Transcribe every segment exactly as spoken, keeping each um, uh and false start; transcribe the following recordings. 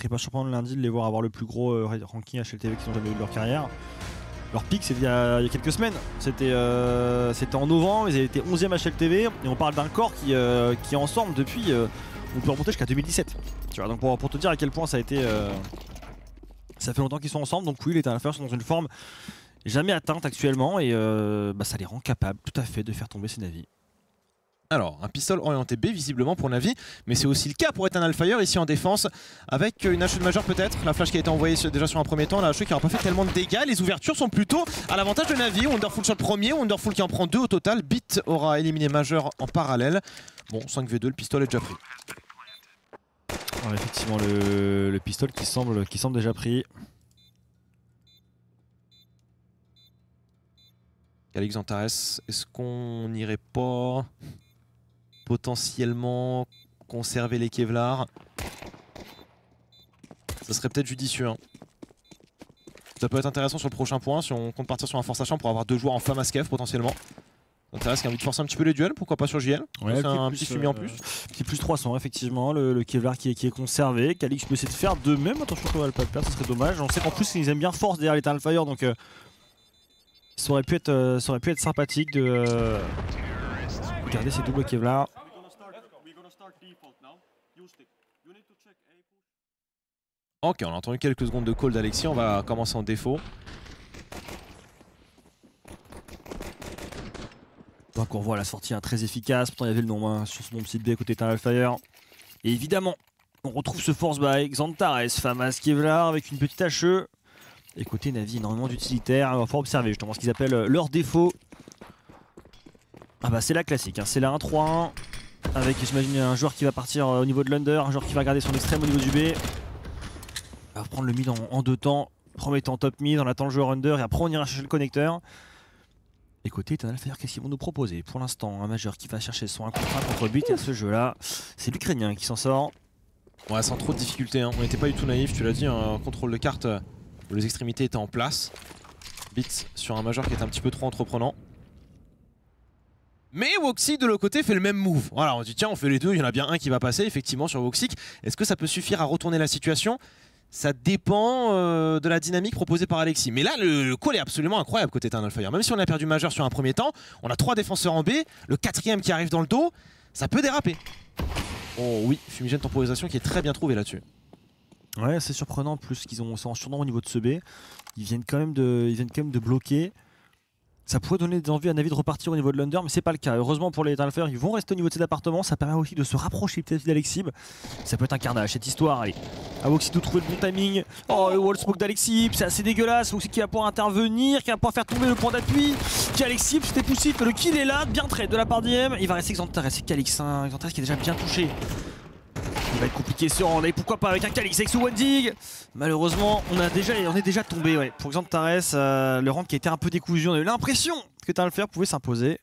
serait pas surprenant le lundi de les voir avoir le plus gros euh, ranking H L T V qu'ils ont jamais eu de leur carrière. Leur pic, c'était il, il y a quelques semaines, c'était euh, en novembre, ils étaient onzième H L T V et on parle d'un corps qui, euh, qui est ensemble depuis, euh, on peut remonter jusqu'à deux mille dix-sept. Tu vois, donc pour, pour te dire à quel point ça a été, euh, ça fait longtemps qu'ils sont ensemble, donc oui, les Eternal Fire sont dans une forme jamais atteinte actuellement et euh, bah, ça les rend capables tout à fait de faire tomber ces navis. Alors, un pistol orienté B visiblement pour Navi, mais c'est aussi le cas pour Eternal Fire ici en défense, avec une H E de majeur peut-être, la flash qui a été envoyée déjà sur un premier temps, la H E qui n'aura pas fait tellement de dégâts, les ouvertures sont plutôt à l'avantage de Navi, Wonderful sur le premier, Wonderful qui en prend deux au total, b one t aura éliminé majeur en parallèle, bon cinq v deux, le pistol est déjà pris. Alors, effectivement le, le pistol qui semble, qui semble déjà pris. Xantares, est-ce qu'on n'irait pas potentiellement conserver les Kevlar? Ça serait peut-être judicieux. Hein. Ça peut être intéressant sur le prochain point si on compte partir sur un force sachant pour avoir deux joueurs en flamme à skef potentiellement. Xantares qui a envie de forcer un petit peu les duels, pourquoi pas sur J L. Ouais, c'est un petit fumier euh, en plus. Qui est plus trois cents effectivement, le, le Kevlar qui est, qui est conservé. Calyx peut essayer de faire de même, attention qu'on va pas le perdre, ce serait dommage. On sait qu'en plus ils aiment bien force derrière l'Eternal Fire donc euh, ça aurait pu être, euh, ça aurait pu être sympathique de... Euh, Regardez ces doubles Kevlar. Ok, on a entendu quelques secondes de call d'Alexis, on va commencer en défaut. Donc on voit la sortie hein, très efficace, pourtant il y avait le nom hein, sur ce nom de site B côté Eternal Fire. Et évidemment, on retrouve ce force by Xantares, Famas Kevlar avec une petite H E. Et côté Navi, énormément d'utilitaires, il va falloir observer justement ce qu'ils appellent leur défaut. Ah bah c'est la classique, hein. C'est la un trois un avec j'imagine un joueur qui va partir au niveau de l'under, un joueur qui va garder son extrême au niveau du B. On va prendre le mid en, en deux temps, premier temps top mid, on attend le joueur under et après on ira chercher le connecteur. Et côté Eternal Fire, qu'est-ce qu'ils vont nous proposer? Pour l'instant, un majeur qui va chercher son un contre un contre but à ce jeu là, c'est l'Ukrainien qui s'en sort. Ouais, sans trop de difficultés, hein. On n'était pas du tout naïf, tu l'as dit, un contrôle de carte où les extrémités étaient en place. b one t sur un majeur qui est un petit peu trop entreprenant. Mais Woxic de l'autre côté fait le même move. Voilà, on dit tiens, on fait les deux, il y en a bien un qui va passer effectivement sur Woxic. Est-ce que ça peut suffire à retourner la situation? Ça dépend euh, de la dynamique proposée par Alexis. Mais là, le, le call est absolument incroyable côté Eternal Fire. Même si on a perdu majeur sur un premier temps, on a trois défenseurs en B, le quatrième qui arrive dans le dos, ça peut déraper. Oh oui, fumigène temporisation qui est très bien trouvé là-dessus. Ouais, c'est surprenant plus qu'ils ont en surnom au niveau de ce B. Ils viennent quand même de, ils viennent quand même de bloquer. Ça pourrait donner envie à Navi de repartir au niveau de l'under, mais c'est pas le cas. Heureusement pour les Eternal Fire, ils vont rester au niveau de cet appartement. Ça permet aussi de se rapprocher peut-être d'Aleksib. Ça peut être un carnage cette histoire. Allez, à Woxic de trouver le bon timing. Oh, le wall smoke d'Aleksib, c'est assez dégueulasse. Woxic qui va pouvoir intervenir, qui va pouvoir faire tomber le point d'appui. Qui Aleksib, c'était poussif. Le kill est là, bien trait de la part d'I M. Il va rester Xantares, c'est Calyx. Hein. Xantares qui est déjà bien touché. Il va être compliqué de se rendre. Et pourquoi pas avec un Calyx avec ce one dig. Malheureusement, on, a déjà, on est déjà tombé. Ouais. Pour Xantares, euh, le rank qui a été un peu décousu, on a eu l'impression que Eternal Fire pouvait s'imposer.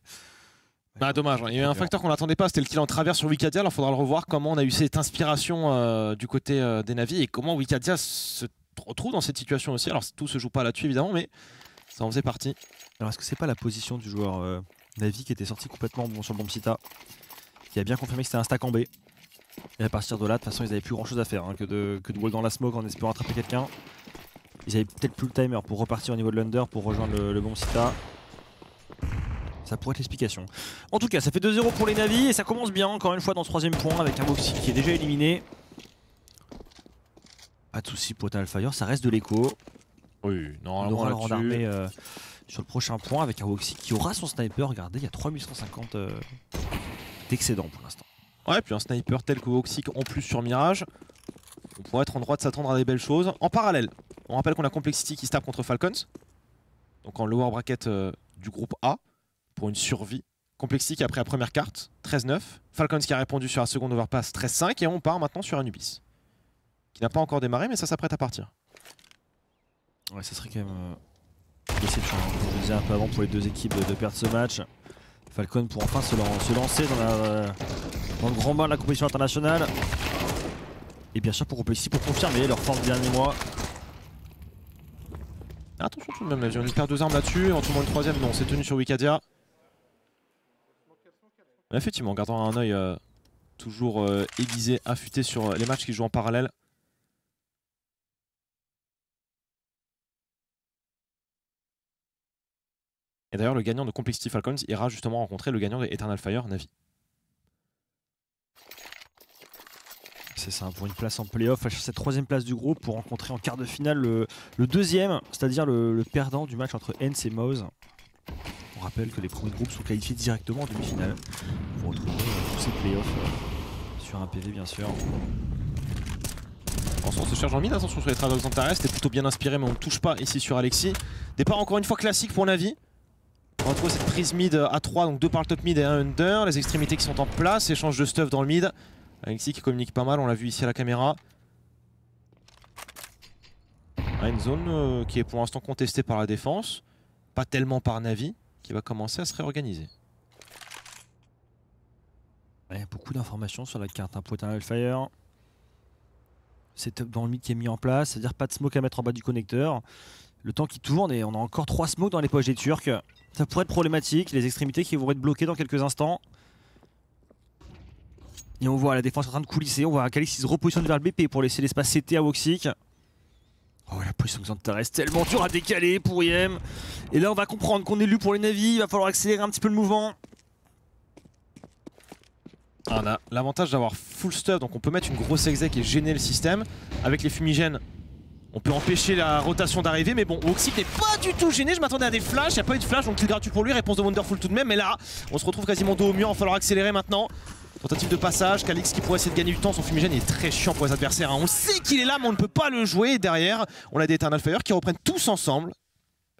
Bah dommage, il y a eu un facteur qu'on n'attendait pas, c'était le kill en travers sur Wicadia. Alors il faudra le revoir comment on a eu cette inspiration euh, du côté euh, des Navi et comment Wicadia se retrouve dans cette situation aussi. Alors tout se joue pas là-dessus évidemment, mais ça en faisait partie. Alors est-ce que c'est pas la position du joueur euh, Navi qui était sorti complètement bon sur le bon Psita, qui a bien confirmé que c'était un stack en B? Et à partir de là, de toute façon, ils n'avaient plus grand chose à faire hein, que de, que de wall dans la smoke en espérant attraper quelqu'un. Ils avaient peut-être plus le timer pour repartir au niveau de l'under pour rejoindre le, le bon Sita. Ça pourrait être l'explication. En tout cas, ça fait deux zéro pour les Navi et ça commence bien encore une fois dans ce troisième point avec un Woxic qui est déjà éliminé. Pas de soucis pour Eternal Fire, ça reste de l'écho. Oui, normalement on aura le euh, sur le prochain point avec un Woxic qui aura son sniper. Regardez, il y a trois mille cent cinquante euh, d'excédent pour l'instant. Ouais, puis un sniper tel que Woxic en plus sur Mirage, on pourrait être en droit de s'attendre à des belles choses. En parallèle, on rappelle qu'on a Complexity qui se tape contre Falcons, donc en lower bracket euh, du groupe A, pour une survie. Complexity qui a pris la première carte, treize neuf, Falcons qui a répondu sur la seconde overpass, treize cinq, et on part maintenant sur Anubis, qui n'a pas encore démarré, mais ça s'apprête à partir. Ouais, ça serait quand même euh, déception, comme je disais un peu avant pour les deux équipes de, de perdre ce match. Falcon pour enfin se, lan se lancer dans, la, euh, dans le grand bain de la compétition internationale. Et bien sûr pour Complexity pour confirmer leur force dernier mois. Attention tout de même, on perd deux armes là-dessus, éventuellement une troisième, non, c'est tenu sur Wicadia. Effectivement, en gardant un œil euh, toujours euh, aiguisé, affûté sur les matchs qui jouent en parallèle. Et d'ailleurs, le gagnant de Complexity Falcons ira justement rencontrer le gagnant de Eternal Fire, Navi. C'est ça, pour une place en play-off, cette troisième place du groupe, pour rencontrer en quart de finale le, le deuxième, c'est-à-dire le, le perdant du match entre Ence et Mouz. On rappelle que les premiers groupes sont qualifiés directement en demi-finale pour retrouver tous ces play-offs euh, sur un P V, bien sûr. On se charge en mid, attention sur les traductions d'Xantares, c'était plutôt bien inspiré mais on ne touche pas ici sur Aleksib. Départ encore une fois classique pour Navi. On retrouve cette prise mid à trois, donc deux par le top mid et un under. Les extrémités qui sont en place, échange de stuff dans le mid. Aleksib qui communique pas mal, on l'a vu ici à la caméra. Ah, une zone euh, qui est pour l'instant contestée par la défense, pas tellement par Navi, qui va commencer à se réorganiser. Ouais, beaucoup d'informations sur la carte, un Eternal Fire. Setup dans le mid qui est mis en place, c'est-à-dire pas de smoke à mettre en bas du connecteur. Le temps qui tourne et on a encore trois smokes dans les poches des Turcs. Ça pourrait être problématique, les extrémités qui vont être bloquées dans quelques instants. Et on voit la défense en train de coulisser, on voit Calyx qui se repositionne vers le B P pour laisser l'espace C T à Woxic. Oh, la position que Xantares, tellement dur à décaler pour I E M. Et là on va comprendre qu'on est lu pour les navis, il va falloir accélérer un petit peu le mouvement. On a l'avantage d'avoir full stuff, donc on peut mettre une grosse exec et gêner le système. Avec les fumigènes, on peut empêcher la rotation d'arriver, mais bon, Woxic n'est pas du tout gêné. Je m'attendais à des flashs, il n'y a pas eu de flash, donc kill gratuit pour lui, réponse de Wonderful tout de même. Mais là, on se retrouve quasiment dos au mur, il va falloir accélérer maintenant. Tentative de passage, Calyx qui pourrait essayer de gagner du temps, son fumigène est très chiant pour les adversaires. On sait qu'il est là, mais on ne peut pas le jouer. Et derrière, on a des Eternal Fire qui reprennent tous ensemble.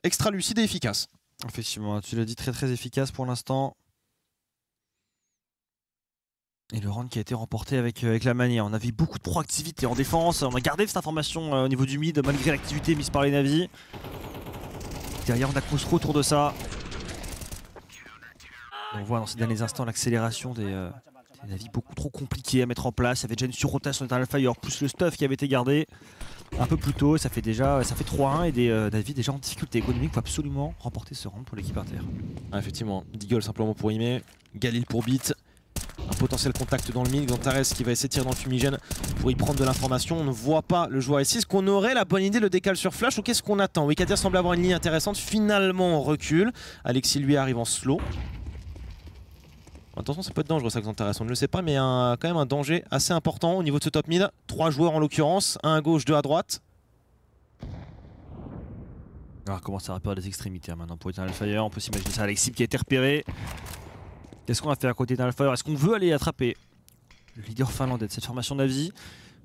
Extra lucide et efficace. Effectivement, tu l'as dit, très très efficace pour l'instant. Et le round qui a été remporté avec, euh, avec la manière. On avait beaucoup de proactivité en défense. On a gardé cette information euh, au niveau du mid malgré l'activité mise par les navis. Derrière, on a Crossro autour de ça. Et on voit dans ces derniers instants l'accélération des, euh, des navis beaucoup trop compliquée à mettre en place. Il y avait déjà une surrotation d'Eternal Fire, plus le stuff qui avait été gardé un peu plus tôt. Ça fait déjà ça fait trois un et des euh, navis déjà en difficulté économique. Il faut absolument remporter ce round pour l'équipe Inter. Ah, effectivement, Deagle simplement pour Imé, Galil pour b one t. Un potentiel contact dans le mid, Xantares qui va essayer de tirer dans le fumigène pour y prendre de l'information. On ne voit pas le joueur ici. Est-ce qu'on aurait la bonne idée, le décale sur flash, ou qu'est-ce qu'on attend? Wicadia semble avoir une ligne intéressante, finalement on recule. Aleksib lui arrive en slow. Attention, ça peut être dangereux ça, Xantares, on ne le sait pas, mais un, quand même un danger assez important au niveau de ce top mid. Trois joueurs en l'occurrence, un à gauche, deux à droite. Alors commence à repérer des extrémités hein, maintenant pour Eternal Fire. On peut s'imaginer ça, Aleksib qui a été repéré. Qu'est-ce qu'on va faire à côté d'Eternal Fire? Est-ce qu'on veut aller attraper le leader finlandais de cette formation Navi?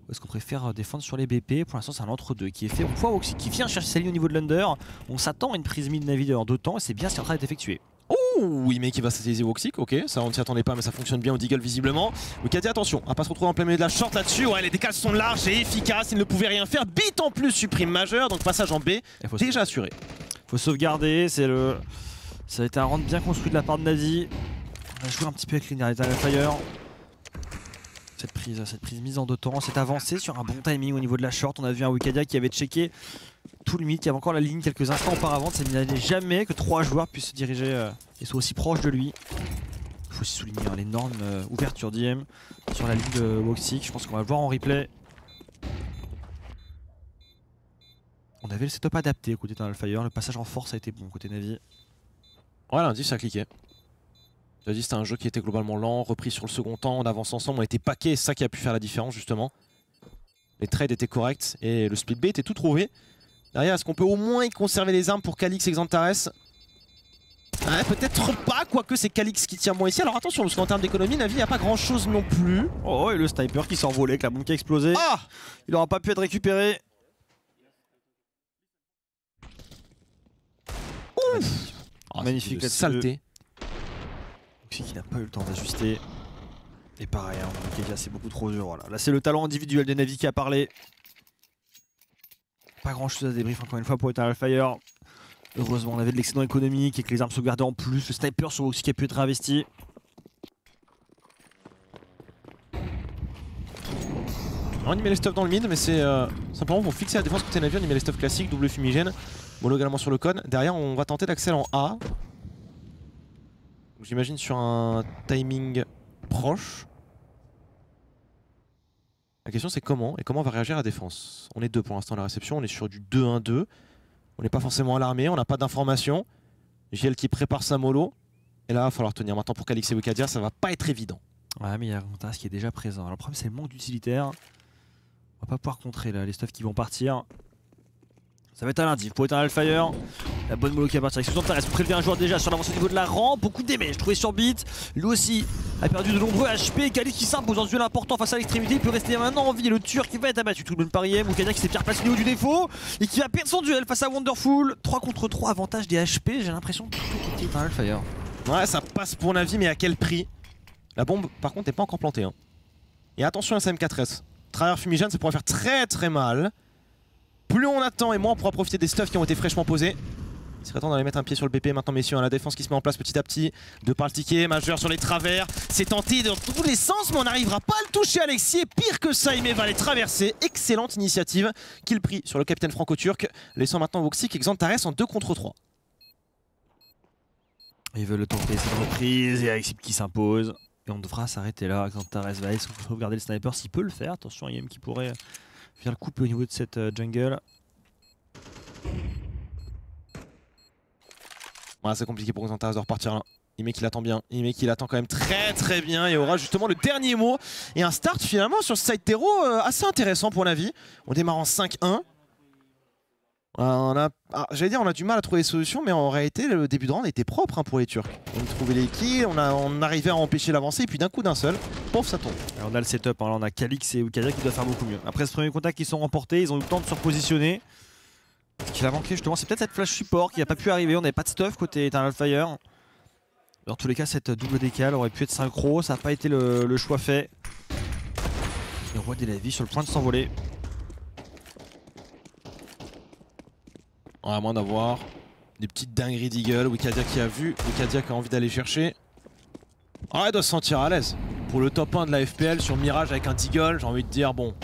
Ou est-ce qu'on préfère défendre sur les B P? Pour l'instant, c'est un entre-deux qui est fait. On voit Woxic qui vient chercher sa ligne au niveau de l'under. On s'attend à une prise mid Navi en deux temps et c'est bien ce qui est en train d'être effectué. Oh oui, mais qui va statiser Woxic, ok, ça on ne s'y attendait pas, mais ça fonctionne bien au Deagle visiblement. Wicadia, attention, à ne pas se retrouver en plein milieu de la short là-dessus. Ouais, les décales sont larges et efficaces, ils ne pouvaient rien faire. b one t en plus supprime majeur, donc passage en B, déjà assuré. Faut sauvegarder, c'est le. Ça a été un round bien construit de la part de Navi. On a joué un petit peu avec l'Eternal Fire. Cette prise, cette prise mise en deux temps, cette avancée sur un bon timing au niveau de la short. On a vu un Wicadia qui avait checké tout le mid, qui avait encore la ligne quelques instants auparavant. Ça n'allait jamais que trois joueurs puissent se diriger euh, et soient aussi proches de lui. Il faut aussi souligner hein, l'énorme euh, ouverture d'I M sur la ligne de Woxic. Je pense qu'on va le voir en replay. On avait le setup adapté côté Eternal Fire. Le passage en force a été bon côté Navi. Ouais, l'indice a cliqué. Tu as dit c'était un jeu qui était globalement lent, repris sur le second temps, on avance ensemble, on était paqués, c'est ça qui a pu faire la différence justement. Les trades étaient corrects et le split B était tout trouvé. Derrière, est-ce qu'on peut au moins y conserver les armes pour Calyx et Xantares? Ouais, peut-être pas, quoique c'est Calyx qui tient moins ici. Alors attention, parce qu'en termes d'économie, Navi n'a pas grand-chose non plus. Oh, et le sniper qui s'est envolé, avec la bombe qui a explosé. Ah, il n'aura pas pu être récupéré. Ouf. Oh, magnifique, la saleté. Qui n'a pas eu le temps d'ajuster. Et pareil, hein, c'est beaucoup trop dur. Voilà. Là, c'est le talent individuel des Navi qui a parlé. Pas grand chose à débrief encore une fois pour Eternal Fire. Heureusement, on avait de l'excédent économique et que les armes sauvegardées en plus. Le sniper sur Woxic qui a pu être investi. On y met les stuff dans le mid, mais c'est euh, simplement pour fixer la défense côté Navi. On y met les stuff classiques, double fumigène, monogalement sur le cône. Derrière, on va tenter d'accélérer en A. J'imagine sur un timing proche. La question c'est comment et comment on va réagir à la défense. On est deux pour l'instant à la réception, on est sur du deux un deux. On n'est pas forcément alarmé, on n'a pas d'informations. J L qui prépare sa mollo. Et là, il va falloir tenir. Maintenant, pour Calyx et Wicadia, ça va pas être évident. Ouais, mais il y a Xantares qui est déjà présent. Alors, le problème, c'est le manque d'utilitaire. On va pas pouvoir contrer là les stuffs qui vont partir. Ça va être un lundi pour Eternal Fire. La bonne mollo qui va partir avec Xantares. Pour prélever un joueur déjà sur l'avance au niveau de la rampe. Beaucoup d'aimer. Je trouvais sur b one t. Lui aussi a perdu de nombreux H P. Calyx qui s'impose dans un duel important face à l'extrémité. Il peut rester maintenant en vie. Le Turc qui va être abattu. Tout le monde pariait. Wicadia qui s'est bien placé au niveau du défaut. Et qui va perdre son duel face à Wonderful. trois contre trois. Avantage des H P. J'ai l'impression que tout est Eternal Fire. Ouais, ça passe pour Navi, mais à quel prix? La bombe, par contre, n'est pas encore plantée. Hein. Et attention à sa M quatre S. Travers fumigène, ça pourrait faire très très mal. Plus on attend et moins on pourra profiter des stuffs qui ont été fraîchement posés. Il serait temps d'aller mettre un pied sur le B P maintenant, messieurs. Hein, la défense qui se met en place petit à petit. Deux par le ticket, majeur sur les travers. C'est tenté dans tous les sens, mais on n'arrivera pas à le toucher, Alexis. Et pire que ça, il va les traverser. Excellente initiative qu'il prit sur le capitaine franco-turc, laissant maintenant Woxic et Xantares en deux contre trois. Ils veulent le tenter, cette reprise, et Aleksib qui s'impose. Et on devra s'arrêter là. Xantares va aller sauvegarder le sniper s'il peut le faire. Attention, I E M qui pourrait faire le couple au niveau de cette jungle. Ouais, c'est compliqué pour Xantares de repartir là. Il met qu'il attend bien. Il met qu'il attend quand même très très bien. Et aura justement le dernier mot. Et un start finalement sur ce side terreau assez intéressant pour la vie. On démarre en cinq un. Ah, ah, j'allais dire on a du mal à trouver des solutions, mais en réalité le début de round était propre hein, pour les Turcs. On trouvait les kills, on, a, on arrivait à empêcher l'avancée et puis d'un coup d'un seul, pof ça tombe. Alors on a le setup, hein, là on a Calyx et Wicadia qui doivent faire beaucoup mieux. Après ce premier contact ils sont remportés, ils ont eu le temps de se repositionner. Ce qu'il a manqué justement c'est peut-être cette flash support qui n'a pas pu arriver, on n'avait pas de stuff côté Eternal Fire. Dans tous les cas cette double décale aurait pu être synchro, ça n'a pas été le, le choix fait. Et on voit des Navi sur le point de s'envoler. À moins d'avoir des petites dingueries d'Eagle. Wicadia qui a vu, Wicadia qui a envie d'aller chercher. Ah, il doit se sentir à l'aise. Pour le top un de la F P L sur Mirage avec un Deagle, j'ai envie de dire bon.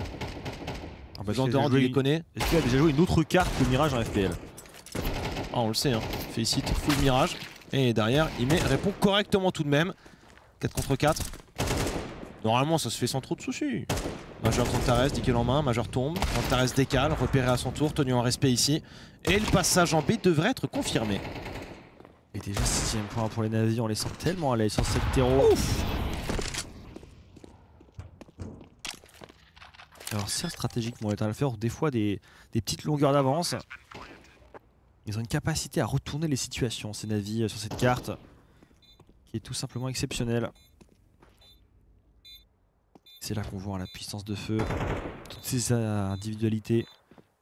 En faisant de rendre, il les connaît. Est-ce qu'il a déjà joué une autre carte que Mirage en F P L? Ah, on le sait, hein. Félicite, full Mirage. Et derrière, il met, répond correctement tout de même. quatre contre quatre. Normalement, ça se fait sans trop de soucis. Major Xantares, Deagle en main, Major tombe, Xantares décale, repéré à son tour, tenu en respect ici. Et le passage en B devrait être confirmé. Et déjà sixième point pour les Navi, on les sent tellement à l'aise sur cette terreau. Ouf. Alors c'est stratégiquement, Eternal Fire, des fois des, des petites longueurs d'avance. Ils ont une capacité à retourner les situations, ces Navi, sur cette carte, qui est tout simplement exceptionnelle. C'est là qu'on voit la puissance de feu, toutes ces individualités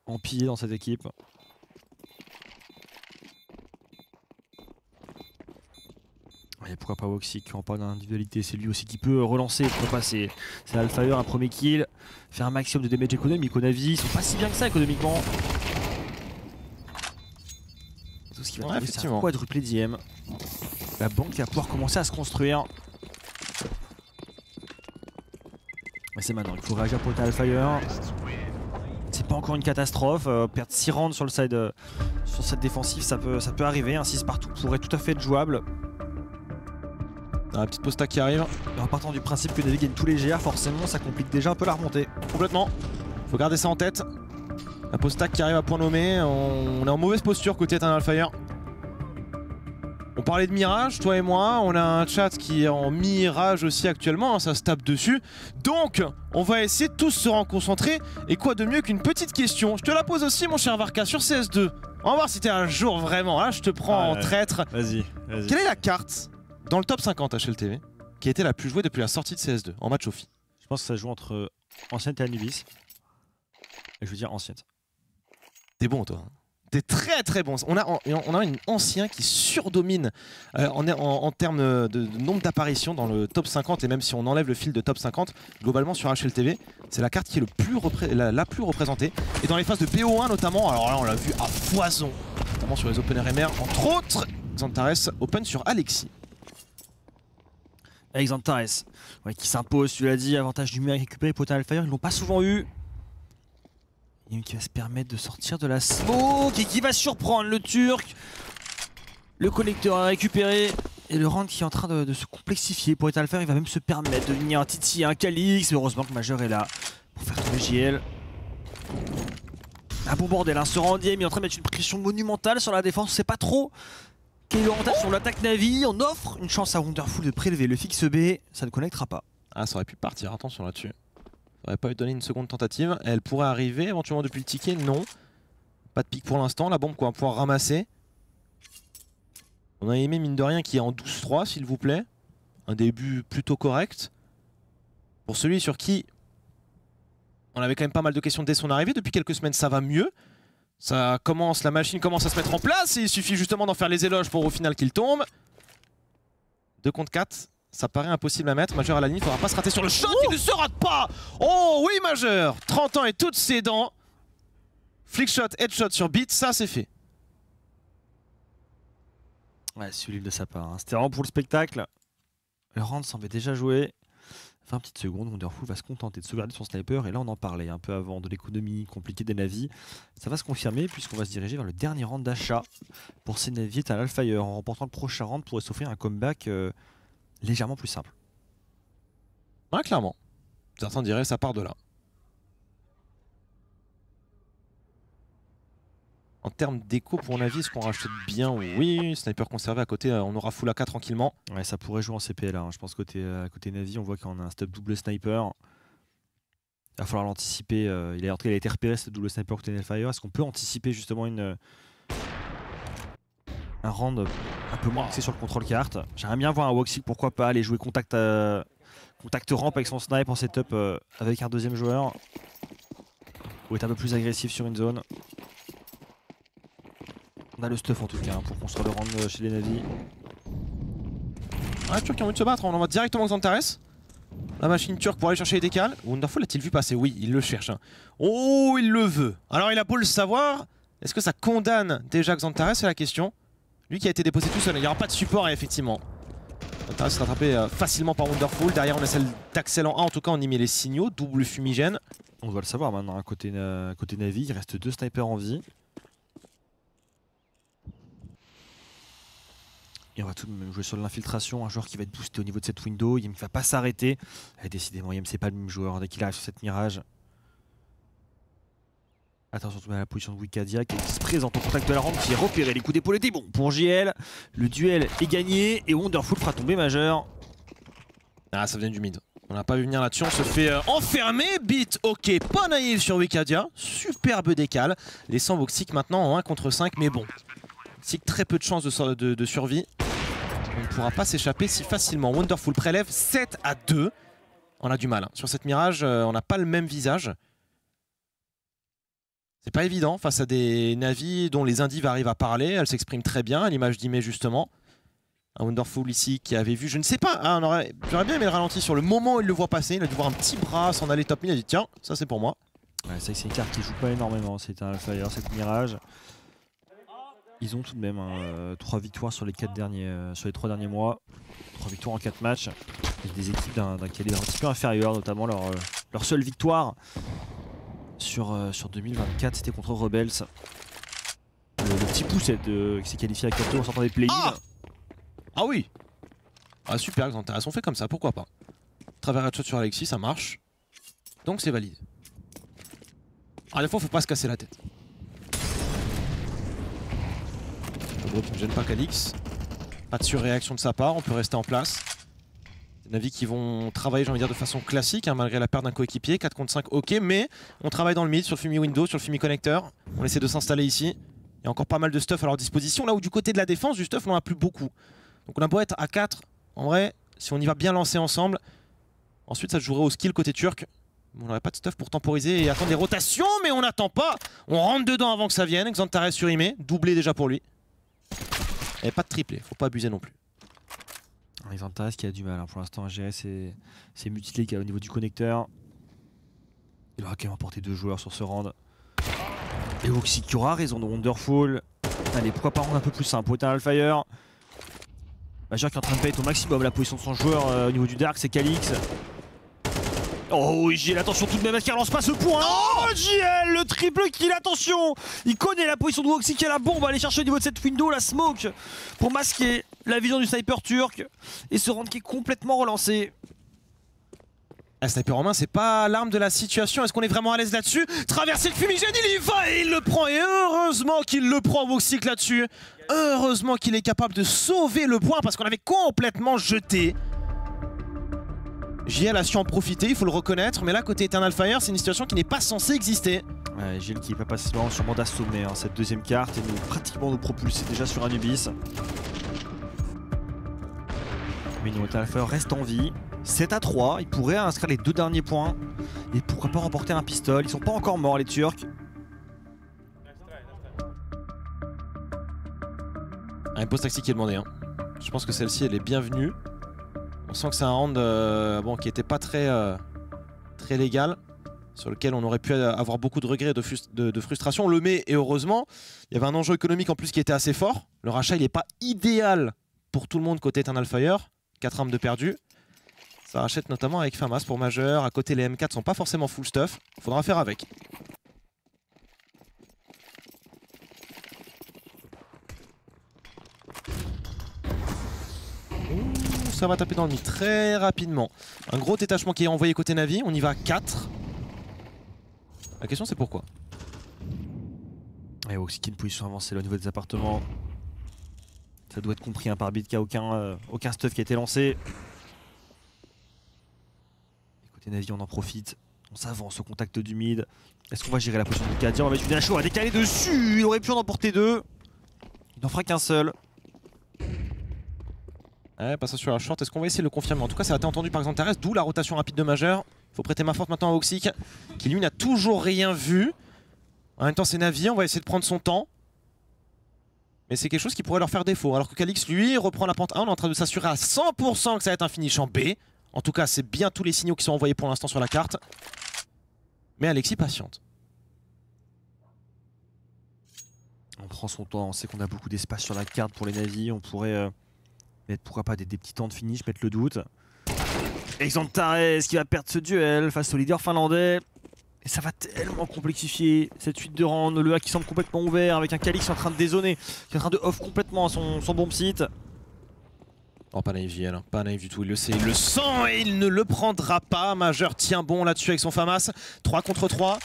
empilées dans cette équipe. Et pourquoi pas Woxic, on parle d'individualité, c'est lui aussi qui peut relancer, pourquoi pas, c'est l'Alfire, un premier kill, faire un maximum de damage économique au Navi, ils sont pas si bien que ça économiquement. Tout ce qui va arriver, c'est un quadruplé d'I M. La banque va pouvoir commencer à se construire. Mais c'est maintenant, il faut réagir pour Eternal Fire. C'est pas encore une catastrophe, euh, perdre six rounds sur le side, euh, sur cette défensive, ça peut, ça peut arriver, un six partout pourrait tout à fait être jouable. Ah, la petite posta qui arrive. Et en partant du principe que Navi gagne tous les G R, forcément ça complique déjà un peu la remontée. Complètement, faut garder ça en tête. La posta qui arrive à point nommé, on, on est en mauvaise posture côté Eternal Fire. On parlait de Mirage, toi et moi, on a un chat qui est en Mirage aussi actuellement, hein, ça se tape dessus. Donc, on va essayer de tous se reconcentrer, et quoi de mieux qu'une petite question. Je te la pose aussi mon cher Varka sur C S deux. On va voir si t'es un jour vraiment, là je te prends ah, en traître. Vas-y, vas-y. Quelle est la carte dans le top cinquante H L T V qui a été la plus jouée depuis la sortie de C S deux, en match au F I? Je pense que ça joue entre euh, Anciente et Anubis. Et je veux dire Anciente. T'es bon toi hein. T'es très très bon. On a, on a une ancien qui surdomine euh, en, en, en termes de, de nombre d'apparitions dans le top cinquante, et même si on enlève le fil de top cinquante, globalement sur H L T V, c'est la carte qui est le plus repré la, la plus représentée. Et dans les phases de B O un notamment, alors là on l'a vu à foison, notamment sur les Open R M R, entre autres, Xantares open sur Alexis. Avec Xantares, ouais, qui s'impose, tu l'as dit, avantage numérique récupéré pour Eternal Fire, ils l'ont pas souvent eu. Il y a qui va se permettre de sortir de la smoke et qui va surprendre le Turc. Le collecteur a récupéré. Et le round qui est en train de, de se complexifier pour Eternal Fire. Il va même se permettre de venir un Titi, un Calyx. Heureusement que majeur est là pour faire tomber J L. Un bon bordel, hein. Ce round, il est en train de mettre une pression monumentale sur la défense. C'est pas trop K O avantage sur l'attaque Navi, on offre une chance à Wonderful de prélever le fixe B, ça ne connectera pas. Ah, ça aurait pu partir, attention là-dessus. Ça aurait pas eu donné une seconde tentative, elle pourrait arriver éventuellement depuis le ticket, non. Pas de pique pour l'instant, la bombe qu'on va pouvoir ramasser. On a aimé mine de rien qui est en douze trois s'il vous plaît. Un début plutôt correct. Pour celui sur qui on avait quand même pas mal de questions dès son arrivée, depuis quelques semaines ça va mieux. Ça commence, la machine commence à se mettre en place et il suffit justement d'en faire les éloges pour au final qu'il tombe. deux contre quatre, ça paraît impossible à mettre. majeur à la ligne, il faudra pas se rater sur le shot, il ne se rate pas. Oh oui majeur, trente ans et toutes ses dents. Flick shot, headshot sur b one t, ça c'est fait. Ouais, sublime de sa part, hein. C'était vraiment pour le spectacle. Le round s'en avait déjà joué. vingt petites secondes, Wonderful va se contenter de sauvegarder son sniper. Et là on en parlait un peu avant de l'économie compliquée des navis. Ça va se confirmer puisqu'on va se diriger vers le dernier round d'achat pour ces navis Eternal Fire. En remportant le prochain round, pourrait s'offrir un comeback euh, légèrement plus simple. Ouais, clairement. Certains diraient ça part de là. En termes d'écho pour Navi, est-ce qu'on rachète bien? Oui, sniper conservé à côté, on aura full A K tranquillement. Ouais, ça pourrait jouer en C P là, hein. Je pense côté, euh, côté Navi, on voit qu'on a un stop double sniper. Il va falloir l'anticiper, euh, il, il a été repéré ce double sniper côté Fire. Est-ce qu'on peut anticiper justement une, euh, un round un peu moins axé sur le contrôle carte? J'aimerais bien voir un Woxic, pourquoi pas aller jouer contact, euh, contact ramp avec son snipe en setup euh, avec un deuxième joueur. Ou être un peu plus agressif sur une zone. On a le stuff en tout cas hein, pour construire le round chez les navis. Ah, Turc qui a envie de se battre, on envoie directement aux Xantares. La machine turque pour aller chercher les décales. Wonderful l'a-t-il vu passer? Oui, il le cherche. Hein. Oh, il le veut. Alors il a beau le savoir, est-ce que ça condamne déjà Xantares? C'est la question. Lui qui a été déposé tout seul, il n'y aura pas de support effectivement. Xantares sera attrapé facilement par Wonderful. Derrière on a celle d'Axel en A, en tout cas on y met les signaux, double fumigène. On doit le savoir maintenant, côté, euh, côté Navi, il reste deux snipers en vie. Et on va tout de même jouer sur l'infiltration, un joueur qui va être boosté au niveau de cette window, Yem qui va pas s'arrêter. Décidément, Yem c'est pas le même joueur dès qu'il arrive sur cette Mirage. Attention tout de même à la position de Wicadia qui se présente au contact de la rampe, qui est repéré, les coups d'épaule étaient bons pour J L. Le duel est gagné et Wonderful fera tomber majeur. Ah, ça vient du mid. On n'a pas vu venir là-dessus, on se fait euh, enfermer. b one t, ok, pas naïf sur Wicadia. Superbe décale, laissant Woxic maintenant en un contre cinq, mais bon. Woxic très peu de chances de, so de, de survie. On ne pourra pas s'échapper si facilement. Wonderful prélève sept à deux. On a du mal. Hein. Sur cette Mirage, euh, on n'a pas le même visage. C'est pas évident face à des navis dont les indives arrivent à parler. Elles s'expriment très bien, à l'image d'Imé justement. Un Wonderful ici qui avait vu, je ne sais pas, hein, aurait... j'aurais bien aimé le ralenti sur le moment où il le voit passer. Il a dû voir un petit bras s'en aller top mid. Il a dit tiens, ça c'est pour moi. Ouais, c'est vrai que c'est une carte qui joue pas énormément. C'est un Fire, cette Mirage. Ils ont tout de même hein, trois victoires sur les quatre derniers, euh, sur les trois derniers mois, trois victoires en quatre matchs. Il y a des équipes d'un calibre un petit peu inférieur, notamment leur, euh, leur seule victoire sur, euh, sur deux mille vingt-quatre, c'était contre Rebels. Le, le petit pouce euh, qui s'est qualifié à Kato en sortant des play-in. Ah, ah oui. Ah super, intéressant, on fait comme ça, pourquoi pas. Travers headshot sur Alexis, ça marche. Donc c'est valide. Ah des fois faut pas se casser la tête. Qui ne gêne pas Calyx, pas de surréaction de sa part, on peut rester en place. Des navis qui vont travailler, j'ai envie de dire, de façon classique, hein, malgré la perte d'un coéquipier. quatre contre cinq, ok, mais on travaille dans le mid, sur le fumi window, sur le fumi connecteur. On essaie de s'installer ici. Il y a encore pas mal de stuff à leur disposition, là où du côté de la défense, du stuff, on n'en a plus beaucoup. Donc on a beau être à quatre, en vrai, si on y va bien lancer ensemble, ensuite ça se jouerait au skill côté turc. On n'aurait pas de stuff pour temporiser et attendre des rotations, mais on n'attend pas. On rentre dedans avant que ça vienne. Xantares sur Imé, doublé déjà pour lui. Et pas de triplé, faut pas abuser non plus. Xantares qui a du mal hein, pour l'instant à gérer ses, ses multiclics au niveau du connecteur. Il aura quand même emporté deux joueurs sur ce round. Et Woxic aura raison de Wonderful. Allez, pourquoi pas rendre un peu plus simple pour Eternal Fire. majeur qui est en train de payer au maximum la position de son joueur euh, au niveau du Dark, c'est Calyx. Oh, J L, attention tout de même à ce qu'il relance pas ce point. Oh, J L, le triple kill, attention. Il connaît la position de Woxic et la bombe. Aller chercher au niveau de cette window, la smoke, pour masquer la vision du sniper turc. Et se rendre qui est complètement relancé. Un sniper en main, c'est pas l'arme de la situation. Est-ce qu'on est vraiment à l'aise là-dessus? Traverser le fumigène, il y va et il le prend. Et heureusement qu'il le prend, Woxic, là-dessus. Heureusement qu'il est capable de sauver le point parce qu'on avait complètement jeté. J L a su en profiter, il faut le reconnaître. Mais là, côté Eternal Fire, c'est une situation qui n'est pas censée exister. Ouais, J L qui va passer sûrement d'assommer hein, cette deuxième carte et nous pratiquement nous propulser déjà sur Anubis. Mais non, Eternal Fire reste en vie. sept à trois, ils pourraient inscrire les deux derniers points. Et pourquoi pas remporter un pistol, ils sont pas encore morts les Turcs. Un pause tactique qui est demandé. Hein. Je pense que celle-ci elle est bienvenue. On sent que c'est un round euh, bon, qui n'était pas très, euh, très légal, sur lequel on aurait pu avoir beaucoup de regrets et de, de, de frustration. On le met et heureusement, il y avait un enjeu économique en plus qui était assez fort. Le rachat il n'est pas idéal pour tout le monde côté Eternal Fire. quatre armes de perdu. Ça rachète notamment avec Famas pour majeur. À côté, les M quatre sont pas forcément full stuff. Faudra faire avec. Ouh, ça va taper dans le mid très rapidement. Un gros détachement qui est envoyé côté Navi. On y va à quatre. La question, c'est pourquoi. Et aussi qu'une position avancée là, au niveau des appartements. Ça doit être compris hein, par B un t qu'il n'y a aucun, euh, aucun stuff qui a été lancé. Navi, on en profite, on s'avance au contact du mid. Est-ce qu'on va gérer la position de Wicadia? On va mettre une H O à décaler dessus, il aurait pu en emporter deux. Il n'en fera qu'un seul. Ouais, passons sur la short, est-ce qu'on va essayer de le confirmer? En tout cas, ça a été entendu par Xantares, d'où la rotation rapide de majeur. Il faut prêter main forte maintenant à Woxic, qui lui n'a toujours rien vu. En même temps, c'est Navi, on va essayer de prendre son temps. Mais c'est quelque chose qui pourrait leur faire défaut. Alors que Calyx, lui, reprend la pente un, on est en train de s'assurer à cent pour cent que ça va être un finish en B. En tout cas, c'est bien tous les signaux qui sont envoyés pour l'instant sur la carte. Mais Aleksib patiente. On prend son temps, on sait qu'on a beaucoup d'espace sur la carte pour les navis. On pourrait euh, mettre, pourquoi pas, des, des petits temps de finish, mettre le doute. Xantares qui va perdre ce duel face au leader finlandais. Et ça va tellement complexifier cette suite de round. Le A qui semble complètement ouvert avec un Calyx en train de dézoner, qui est en train de off complètement son, son bomb site. Oh, pas naïf J L, hein. Pas naïf du tout, il le sait, il le sent et il ne le prendra pas. majeur tient bon là-dessus avec son Famas. trois contre trois,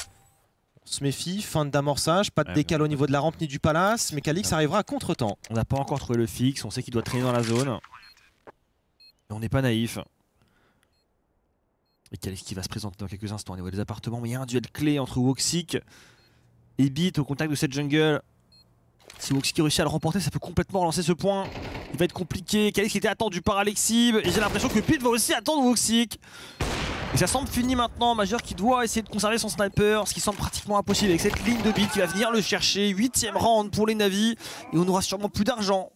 on se méfie, fin d'amorçage, pas de ouais, décale au niveau de la rampe ni du palace, mais Calyx arrivera à contre-temps. On n'a pas encore trouvé le fixe, on sait qu'il doit traîner dans la zone. Et on n'est pas naïf. Et Calyx qui va se présenter dans quelques instants au niveau des appartements, mais il y a un duel clé entre Woxic et b un t au contact de cette jungle. Si Woxic réussit à le remporter, ça peut complètement relancer ce point. Il va être compliqué. Calyx était attendu par Aleksib. Et j'ai l'impression que b un t va aussi attendre Woxic. Et ça semble fini maintenant. majeur qui doit essayer de conserver son sniper, ce qui semble pratiquement impossible avec cette ligne de b un t qui va venir le chercher. Huitième round pour les navis. Et on aura sûrement plus d'argent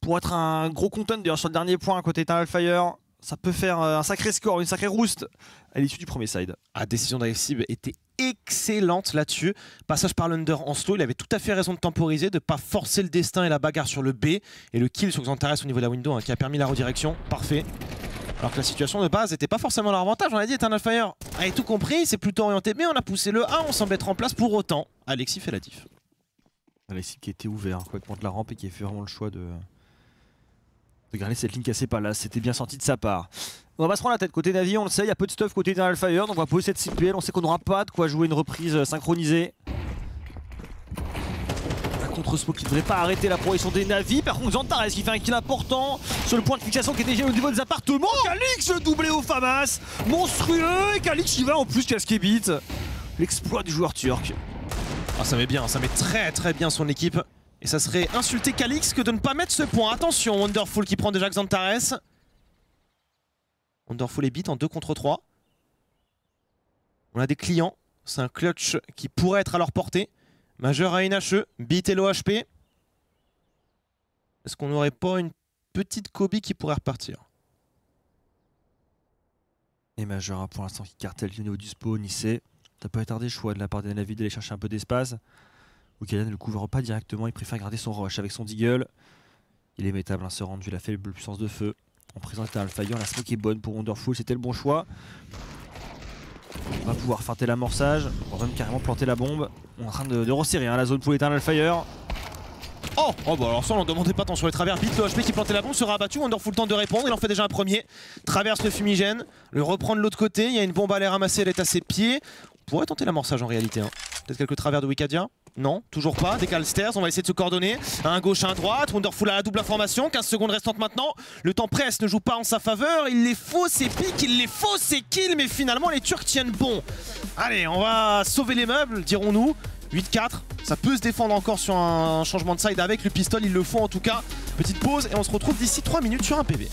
pour être un gros contender sur le dernier point côté Eternal Fire. Ça peut faire un sacré score, une sacrée rouste à l'issue du premier side. La décision d'Alexib était excellente là-dessus. Passage par l'under en slow, il avait tout à fait raison de temporiser, de ne pas forcer le destin et la bagarre sur le B. Et le kill sur Xantares au niveau de la window hein, qui a permis la redirection, parfait. Alors que la situation de base n'était pas forcément leur avantage, on l'a dit, Eternal Fire avait tout compris, c'est plutôt orienté. Mais on a poussé le A, on semble être en place pour autant. Alexis fait la diff. Alexis qui était ouvert complètement de la rampe et qui a fait vraiment le choix de... Regardez cette ligne cassée par là, c'était bien senti de sa part. On va se prendre la tête côté Navi, on le sait, il y a peu de stuff côté Eternal Fire, donc on va poser cette C P L, on sait qu'on n'aura pas de quoi jouer une reprise synchronisée. Un contre-smoke qui ne devrait pas arrêter la progression des Navi, par contre Xantares qui fait un kill important sur le point de fixation qui est déjà au niveau des appartements. Calyx doublé au Famas, monstrueux, et Calyx qui va en plus casquer b un t. L'exploit du joueur turc. Ah, ça met bien, ça met très très bien son équipe. Et ça serait insulter Calyx que de ne pas mettre ce point. Attention, Wonderful qui prend déjà Xantares. Wonderful et b un t en deux contre trois. On a des clients. C'est un clutch qui pourrait être à leur portée. majeur à une H E, b un t et l'O H P. Est-ce qu'on n'aurait pas une petite Kobe qui pourrait repartir? Et majeur pour l'instant qui cartèle le niveau du spawn, il sait. Ça peut être un des choix de la part des navis d'aller chercher un peu d'espace. Wicadia ne le couvre pas directement, il préfère garder son rush avec son deagle. Il est métable, hein, ce round, vu la faible puissance de feu. En présence d'un Fire, la smoke est bonne pour Wonderful, c'était le bon choix. On va pouvoir feinter l'amorçage, on va même carrément planter la bombe. On est en train de, de resserrer hein, la zone pour l'Eternal Fire. Oh, oh bah alors ça on n'en demandait pas tant sur les travers. Vite, le H P qui plantait la bombe sera abattu. Wonderful tente de répondre, il en fait déjà un premier. Traverse le fumigène, le reprend de l'autre côté. Il y a une bombe à l'air ramassée, elle est à ses pieds. On pourrait tenter l'amorçage en réalité. Hein. Peut-être quelques travers de Wicadia. Non, toujours pas. Décale Stairs, on va essayer de se coordonner. Un gauche, un droite. Wonderful à la double information. quinze secondes restantes maintenant. Le temps presse, ne joue pas en sa faveur. Il les faut, ses pics, il les faut, ses kills. Mais finalement, les Turcs tiennent bon. Allez, on va sauver les meubles, dirons-nous. huit quatre, ça peut se défendre encore sur un changement de side avec le pistol, il le faut en tout cas. Petite pause et on se retrouve d'ici trois minutes sur un P V.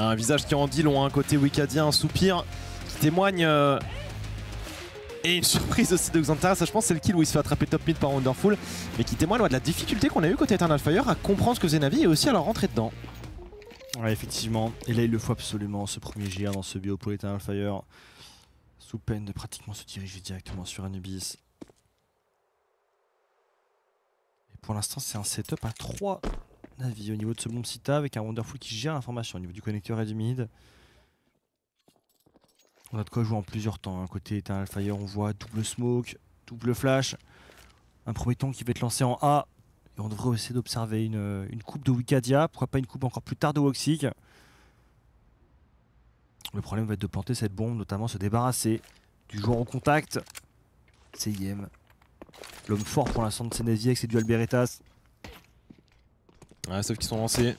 Un visage qui en dit long, un côté wicadien, un soupir qui témoigne. Euh... Et une surprise aussi de Xantares, ça je pense c'est le kill où il se fait attraper top mid par Wonderful, mais qui témoigne ouais, de la difficulté qu'on a eu côté Eternal Fire à comprendre ce que faisait Navi et aussi à leur rentrer dedans. Ouais, effectivement, et là il le faut absolument ce premier G R dans ce bio pour Eternal Fire, sous peine de pratiquement se diriger directement sur Anubis. Et pour l'instant c'est un setup à trois. Navi au niveau de ce bomb sita avec un Wonderful qui gère l'information au niveau du connecteur et du mid. On a de quoi jouer en plusieurs temps. Hein. Côté Eternal Fire, on voit double smoke, double flash. Un premier temps qui va être lancé en A. Et on devrait essayer d'observer une, une coupe de Wicadia. Pourquoi pas une coupe encore plus tard de Woxic. Le problème va être de planter cette bombe, notamment se débarrasser du joueur au contact. C'est I E M. L'homme fort pour l'instant de Navi avec ses duels Berettas. Ouais, sauf qu'ils sont lancés.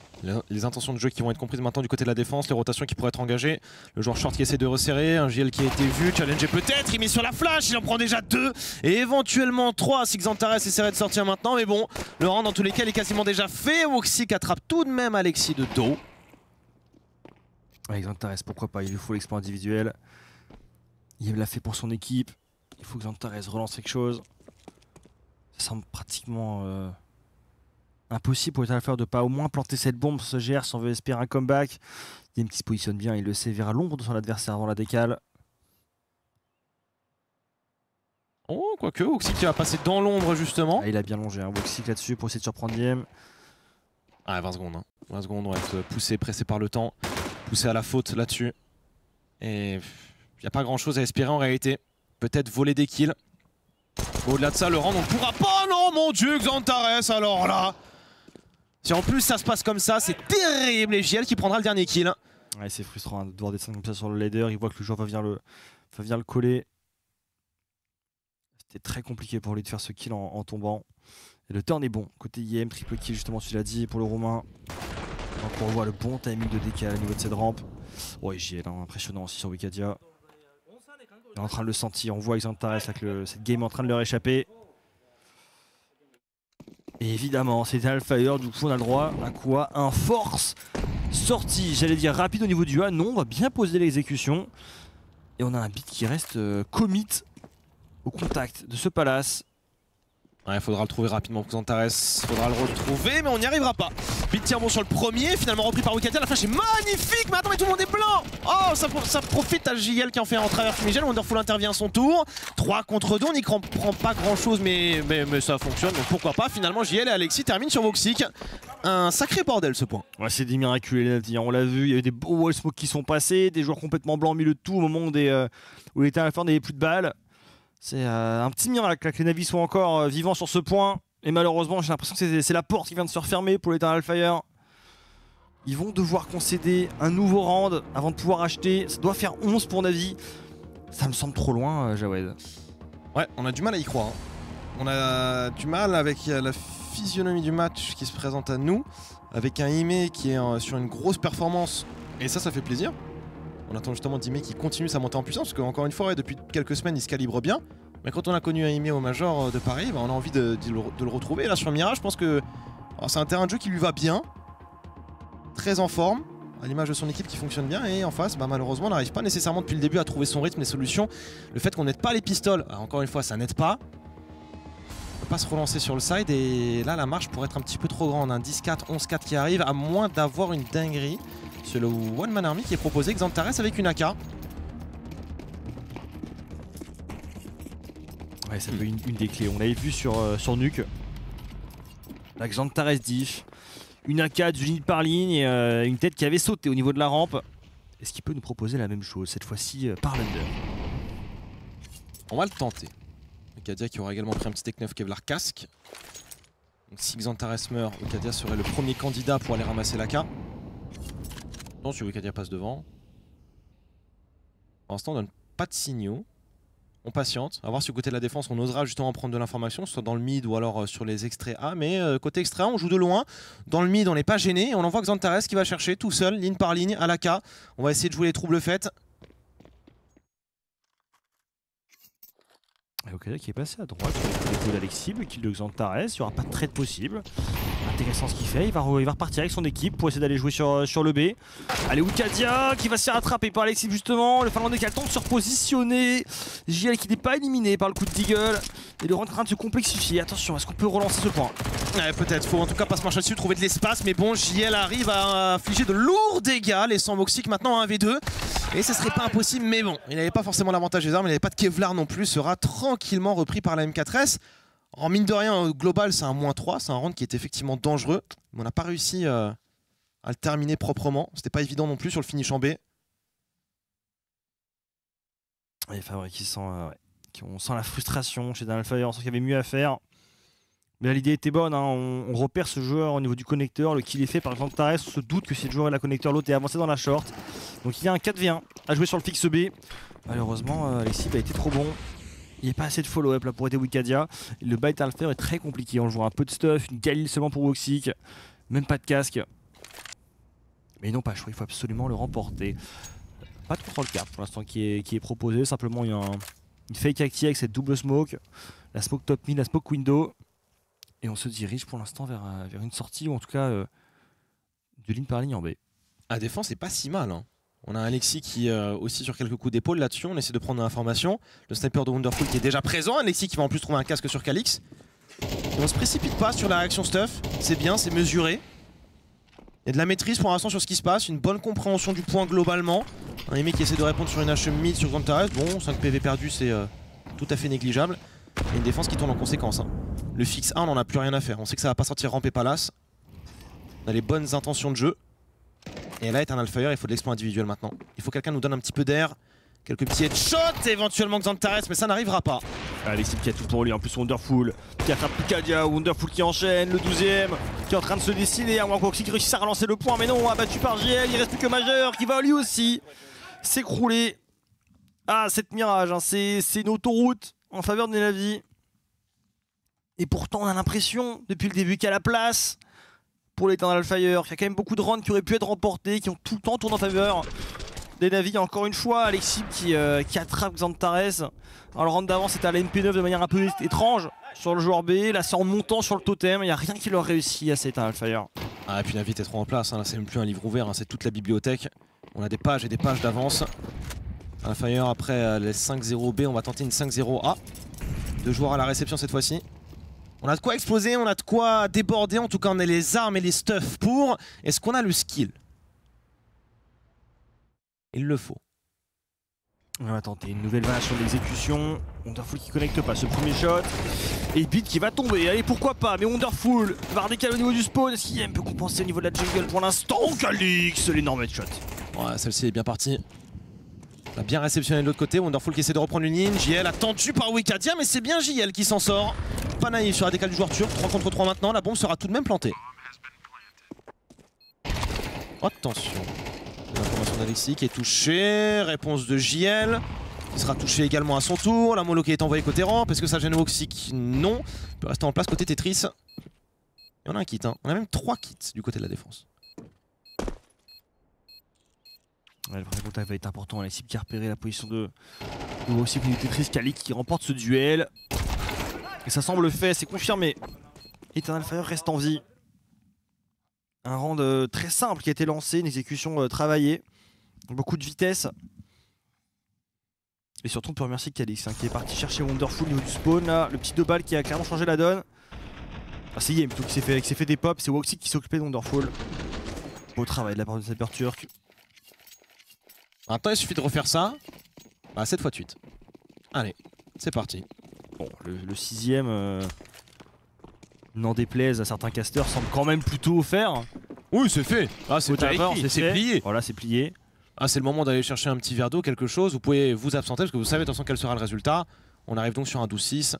Les intentions de jeu qui vont être comprises maintenant du côté de la défense, les rotations qui pourraient être engagées. Le joueur short qui essaie de resserrer, un J L qui a été vu, challenger peut-être, il met sur la flash, il en prend déjà deux et éventuellement trois si Xantares essaierait de sortir maintenant. Mais bon, le round dans tous les cas il est quasiment déjà fait. Woxic attrape tout de même Aleksib de dos. Ouais, Xantares, pourquoi pas, il lui faut l'exploit individuel. Il l'a fait pour son équipe, il faut que Xantares relance quelque chose. Ça semble pratiquement... Euh impossible pour Eternal Fire de pas au moins planter cette bombe sur ce G R si on veut espérer un comeback. Dim qui se positionne bien, il le sait, vers l'ombre de son adversaire avant la décale. Oh, quoique, Woxic qui va passer dans l'ombre justement. Ah, il a bien longé, hein. Woxic là-dessus pour essayer de surprendre Dim. Ah, vingt secondes. Hein. vingt secondes, on va être poussé, pressé par le temps, poussé à la faute là-dessus. Et il n'y a pas grand-chose à espérer en réalité. Peut-être voler des kills. Au-delà de ça, le round on ne pourra pas. Non, mon dieu, Xantares alors là. Si en plus ça se passe comme ça, c'est terrible, et J L qui prendra le dernier kill. Ouais, c'est frustrant hein, de devoir descendre comme ça sur le leader, il voit que le joueur va venir le, va venir le coller. C'était très compliqué pour lui de faire ce kill en, en tombant. Et le turn est bon, côté I E M, triple kill justement tu l'as dit pour le Roumain. Donc on revoit le bon timing de décale au niveau de cette rampe. Ouais, J L hein, impressionnant aussi sur Wicadia. Il est en train de le sentir, on voit Xantares avec le, cette game est en train de leur échapper. Et évidemment, c'est Eternal Fire, du coup on a le droit à quoi? Un force sorti, j'allais dire rapide au niveau du A, non, on va bien poser l'exécution. Et on a un beat qui reste euh, commit au contact de ce palace. Il ouais, faudra le trouver rapidement pour Xantares, faudra le retrouver, mais on n'y arrivera pas. Beat tire bon sur le premier, finalement repris par Wicadia, la flash est magnifique, mais attends, mais tout le monde est blanc. Oh, ça, ça profite à J L qui en fait un en travers fumigène, Wonderful intervient à son tour. trois contre deux, on n'y prend pas grand chose, mais, mais, mais ça fonctionne, donc pourquoi pas. Finalement, J L et Alexis terminent sur Woxic. Un sacré bordel ce point. Ouais, c'est des miraculés, on l'a vu, il y a eu des beaux wall smokes qui sont passés, des joueurs complètement blancs au milieu de tout au moment des, euh, où il était à la fin, n'avait plus de balles. C'est euh, un petit miracle que les Navi soient encore euh, vivants sur ce point. Et malheureusement, j'ai l'impression que c'est la porte qui vient de se refermer pour l'Eternal Fire. Ils vont devoir concéder un nouveau round avant de pouvoir acheter. Ça doit faire onze pour Navi. Ça me semble trop loin, euh, Jawed. Ouais, on a du mal à y croire. Hein. On a du mal avec la physionomie du match qui se présente à nous. Avec un I M E qui est euh, sur une grosse performance. Et ça, ça fait plaisir. On attend justement d'I M E qui continue sa montée en puissance, parce qu'encore une fois, ouais, depuis quelques semaines, il se calibre bien. Mais quand on a connu un I M E au Major de Paris, bah, on a envie de, de, le, de le retrouver. Et là, sur Mirage, je pense que c'est un terrain de jeu qui lui va bien, très en forme, à l'image de son équipe qui fonctionne bien. Et en face, bah, malheureusement, on n'arrive pas nécessairement depuis le début à trouver son rythme, les solutions. Le fait qu'on n'aide pas les pistoles, alors, encore une fois, ça n'aide pas. On ne peut pas se relancer sur le side. Et là, la marche pourrait être un petit peu trop grande. Un dix quatre, onze quatre qui arrive, à moins d'avoir une dinguerie. C'est le One Man Army qui est proposé, Xantares avec une A K. Ouais, ça peut être une, une des clés, on l'avait vu sur, euh, sur Nuke. Là, Xantares diff. Une A K d'une ligne par ligne et euh, une tête qui avait sauté au niveau de la rampe. Est-ce qu'il peut nous proposer la même chose, cette fois-ci euh, par l'under? On va le tenter. Wicadia qui aura également pris un petit tech neuf Kevlar casque. Donc, si Xantares meurt, Wicadia serait le premier candidat pour aller ramasser l'A K. Non, si Wicadia passe devant. Pour l'instant, on donne pas de signaux. On patiente. À voir si côté de la défense, on osera justement prendre de l'information, soit dans le mid ou alors sur les extraits A. Mais euh, côté extrait A, on joue de loin. Dans le mid, on n'est pas gêné. On envoie Xantares qui va chercher tout seul, ligne par ligne, à l'A K. On va essayer de jouer les troubles faites. Et Wicadia qui est passé à droite, sur le coup d'Aleksib, kill de Xantares. Il n'y aura pas de trade possible. Intéressant ce qu'il fait, il va, il va repartir avec son équipe pour essayer d'aller jouer sur, sur le B. Allez, Wicadia qui va se faire attraper par Aleksib justement, le Finlandais qui a le temps de se repositionner. J L qui n'est pas éliminé par le coup de Deagle. Et le rang en train de se complexifier. Attention, est-ce qu'on peut relancer ce point? Ouais, peut-être, faut en tout cas pas se marcher dessus, trouver de l'espace. Mais bon, J L arrive à infliger de lourds dégâts, laissant Woxic maintenant à un v deux. Et ce serait pas impossible, mais bon, il n'avait pas forcément l'avantage des armes, il n'avait pas de Kevlar non plus, sera tranquillement repris par la M quatre S. En mine de rien, au global, c'est un moins trois, c'est un round qui est effectivement dangereux. Mais on n'a pas réussi euh, à le terminer proprement. C'était pas évident non plus sur le finish en B. Et Fabric qui sent, euh, ouais. on sent la frustration chez Eternal Fire, on sent qu'il y avait mieux à faire. Mais l'idée était bonne, hein. on, on repère ce joueur au niveau du connecteur, le kill est fait par Xantares, on se doute que si le joueur est la connecteur, l'autre est avancé dans la short. Donc il y a un quatre v un à jouer sur le fixe B. Malheureusement, euh, Aleksib a été trop bon. Il n'y a pas assez de follow-up là pour aider Wicadia. Le buy Eternal Fire est très compliqué. On joue un peu de stuff, une galil seulement pour Woxic. Même pas de casque. Mais ils n'ont pas le choix, il faut absolument le remporter. Pas de contrôle carte pour l'instant qui est, qui est proposé. Simplement, il y a un, une fake active avec cette double smoke. La smoke top mid, la smoke window. Et on se dirige pour l'instant vers, vers une sortie, ou en tout cas, euh, de ligne par ligne en B. À défense, c'est pas si mal, hein. On a Alexis qui euh, aussi sur quelques coups d'épaule là-dessus, on essaie de prendre l'information. Le sniper de Wonderful qui est déjà présent, Alexis qui va en plus trouver un casque sur Calyx. Et on se précipite pas sur la réaction stuff, c'est bien, c'est mesuré. Il y a de la maîtrise pour l'instant sur ce qui se passe, une bonne compréhension du point globalement. Un aimé qui essaie de répondre sur une H mid sur Xantares, bon, cinq P V perdus c'est euh, tout à fait négligeable. Et une défense qui tourne en conséquence, hein. Le fixe un, on n'en a plus rien à faire, on sait que ça va pas sortir rampe et palace. On a les bonnes intentions de jeu. Et là, Eternal Fire, il faut de l'exploit individuel maintenant. Il faut que quelqu'un nous donne un petit peu d'air, quelques petits headshots éventuellement Xantares, mais ça n'arrivera pas. Aleksib qui a tout pour lui, en plus Wonderful qui attrape Wicadia, Wonderful qui enchaîne, le douzième qui est en train de se décider. À moins que Woxic réussisse à relancer le point, mais non, abattu par J L, il reste plus que majeur qui va lui aussi s'écrouler. Ah, cette Mirage, hein, c'est une autoroute en faveur de Navi. Et pourtant, on a l'impression depuis le début qu'à la place. Pour l'Eternal Fire, il y a quand même beaucoup de rounds qui auraient pu être remportés, qui ont tout le temps tourné en faveur des Navi. Encore une fois, Aleksib qui, euh, qui attrape Xantares. Alors, le round d'avant, c'était à la M P neuf de manière un peu étrange sur le joueur B. Là, c'est en montant sur le totem. Il n'y a rien qui leur réussit à cet Eternal Fire. Ah, et puis Navi était trop en place. Hein. Là, c'est même plus un livre ouvert. Hein. C'est toute la bibliothèque. On a des pages et des pages d'avance. Eternal Fire, après euh, les cinq zéro B, on va tenter une cinq zéro A. Deux joueurs à la réception cette fois-ci. On a de quoi exploser, on a de quoi déborder, en tout cas on a les armes et les stuff pour. Est-ce qu'on a le skill? Il le faut. On va tenter une nouvelle variation de l'exécution. Wonderful qui connecte pas ce premier shot. Et b one t qui va tomber, allez pourquoi pas, mais Wonderful va redécaler au niveau du spawn. Est-ce qu'il peut compenser au niveau de la jungle pour l'instant? Oh, Calyx, l'énorme headshot. Ouais, celle-ci est bien partie. On a bien réceptionné de l'autre côté, Wonderful qui essaie de reprendre une ligne. J L attendu par Wicadia, mais c'est bien J L qui s'en sort. Pas naïf sur la décale du joueur turc, trois contre trois maintenant, la bombe sera tout de même plantée. Attention, l'information d'Alexis qui est touchée, réponse de J L, qui sera touché également à son tour, la mollo qui est envoyée côté rampe, est-ce que ça gêne Woxic? Non, il peut rester en place côté Tetris. Il y en a un kit, hein. On a même trois kits du côté de la défense. Ouais, le premier contact va être important, Aleksib qui a repéré la position de Woxic, du Tetris, Calyx qui remporte ce duel. Et ça semble fait, c'est confirmé. Eternal Fire reste en vie. Un round euh, très simple qui a été lancé, une exécution euh, travaillée. Beaucoup de vitesse. Et surtout on peut remercier Calyx, hein, qui est parti chercher Wonderful au niveau du spawn là. Le petit deux balles qui a clairement changé la donne. Ah, c'est Yem plutôt qui s'est fait, fait des pops, c'est Woxic qui s'occupait de Wonderful. Beau travail de la part de Saber Turk. Maintenant il suffit de refaire ça. Bah sept fois de suite. Allez, c'est parti. Bon, le, le sixième, euh, n'en déplaise à certains casteurs, semble quand même plutôt offert. Oui, c'est fait. Ah, c'est plié. Voilà, c'est plié. Ah, c'est le moment d'aller chercher un petit verre d'eau, quelque chose. Vous pouvez vous absenter parce que vous savez de toute façon quel sera le résultat. On arrive donc sur un douze six.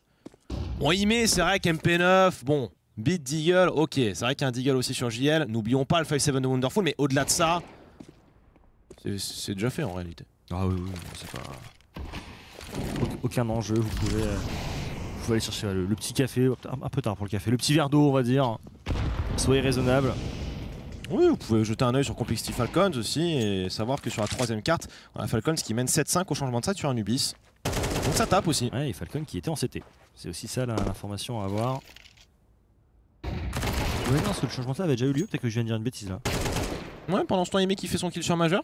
On y met, c'est vrai qu'M P neuf, bon, b one t Deagle, ok. C'est vrai qu'il y a un Deagle aussi sur J L. N'oublions pas le five seven de Wonderful, mais au-delà de ça, c'est déjà fait en réalité. Ah oui, oui, c'est pas... Aucun enjeu, vous pouvez, euh, vous pouvez aller chercher euh, le, le petit café, un, un peu tard pour le café, le petit verre d'eau on va dire, soyez raisonnable. Oui, vous pouvez jeter un oeil sur Complexity Falcons aussi et savoir que sur la troisième carte, on a Falcons qui mène sept cinq au changement de side sur Anubis. Donc ça tape aussi. Ouais, et Falcon qui était en C T, c'est aussi ça l'information à avoir. Ouais non, parce que le changement de side avait déjà eu lieu, peut-être que je viens de dire une bêtise là. Ouais, pendant ce temps Aimé qui fait son kill sur majeur,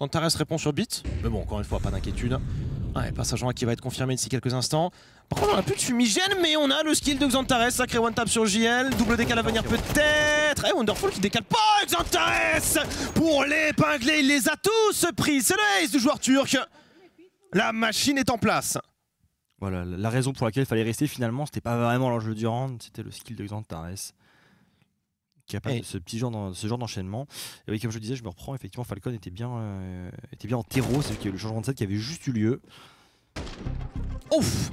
Xantares répond sur b one t, mais bon encore une fois pas d'inquiétude. Ouais, passage un qui va être confirmé d'ici quelques instants. Par contre, on a plus de fumigène, mais on a le skill de Xantares. Sacré one tap sur J L. Double décale à venir peut-être. Et Wonderful qui décale pas Xantares pour l'épingler. Il les a tous pris. C'est le ace du joueur turc. La machine est en place. Voilà, la raison pour laquelle il fallait rester finalement, c'était pas vraiment l'enjeu du round, c'était le skill de Xantares. Capable de ce petit genre, ce genre d'enchaînement. Et oui, comme je le disais, je me reprends, effectivement Falcon était bien, euh, était bien en terreau, c'est le changement de set qui avait juste eu lieu. Ouf,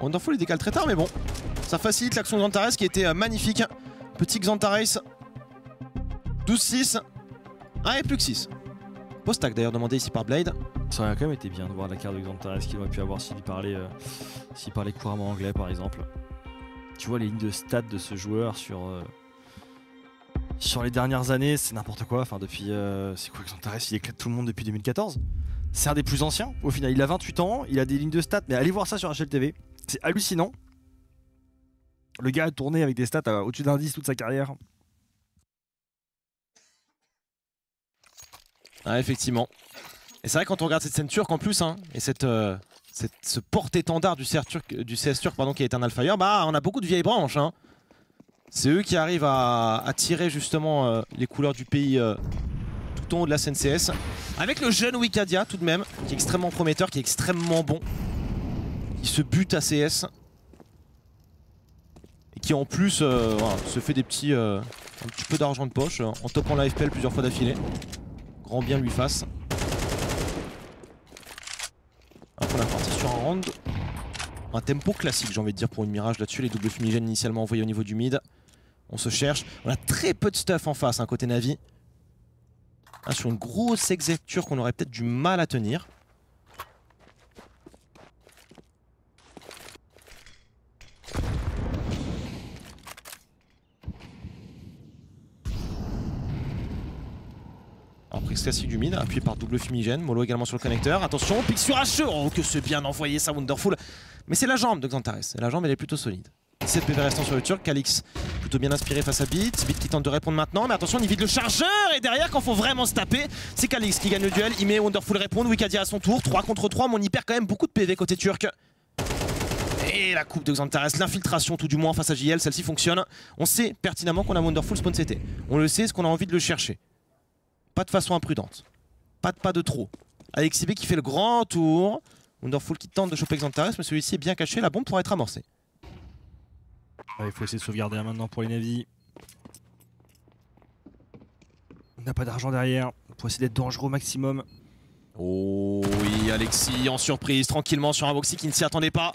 Wonderful il décale très tard mais bon, ça facilite l'action de Xantares qui était euh, magnifique. Petit Xantares, douze six, un et plus que six. Post-tac d'ailleurs demandé ici par Blade. Ça aurait quand même été bien de voir la carte de Xantares qu'il aurait pu avoir s'il parlait, euh, s'il parlait couramment anglais par exemple. tu vois les lignes de stats de ce joueur sur, euh, sur les dernières années, c'est n'importe quoi. Enfin, depuis. Euh, c'est quoi que Xantares, il éclate tout le monde depuis deux mille quatorze. C'est un des plus anciens au final. Il a vingt-huit ans, il a des lignes de stats, mais allez voir ça sur H L T V. C'est hallucinant. Le gars a tourné avec des stats au-dessus d'un dix toute sa carrière. Ah, effectivement. Et c'est vrai, quand on regarde cette scène turque en plus, hein, et cette, euh, cette, ce porte-étendard du C S turc, du C S turc pardon, qui est Eternal Fire, bah on a beaucoup de vieilles branches. Hein. C'est eux qui arrivent à, à tirer justement euh, les couleurs du pays euh, tout en haut de la scène C S. Avec le jeune Wicadia tout de même, qui est extrêmement prometteur, qui est extrêmement bon. Il se bute à C S. Et qui en plus euh, voilà, se fait des petits, euh, un petit peu d'argent de poche en topant la F P L plusieurs fois d'affilée. Grand bien lui fasse. On a parti sur un round, un tempo classique j'ai envie de dire pour une Mirage là-dessus, les doubles fumigènes initialement envoyés au niveau du mid. On se cherche, on a très peu de stuff en face hein, côté Navi. Ah, sur une grosse exécuture qu'on aurait peut-être du mal à tenir. Prise classique du mid, appuyé par double fumigène, mollo également sur le connecteur, attention, pique sur H E, oh que c'est bien envoyé ça Wonderful. Mais c'est la jambe de Xantares, la jambe elle est plutôt solide. sept P V restant sur le turc, Calyx plutôt bien inspiré face à b one t, b one t qui tente de répondre maintenant, mais attention il vide le chargeur et derrière quand faut vraiment se taper, c'est Calyx qui gagne le duel, il met Wonderful répondre, Wicadia à son tour, trois contre trois, mais on y perd quand même beaucoup de P V côté turc. Et la coupe de Xantares, l'infiltration tout du moins face à J L, celle-ci fonctionne, on sait pertinemment qu'on a Wonderful spawn C T, on le sait, est-ce qu'on a envie de le chercher? Pas de façon imprudente, pas de pas de trop. Aleksib qui fait le grand tour, Wonderful qui tente de choper Xantares, mais celui-ci est bien caché, la bombe pourrait être amorcée. Il faut essayer de sauvegarder là maintenant pour les Navi. On n'a pas d'argent derrière, il faut essayer d'être dangereux au maximum. Oh oui, Alexis en surprise, tranquillement sur un Woxic qui ne s'y attendait pas.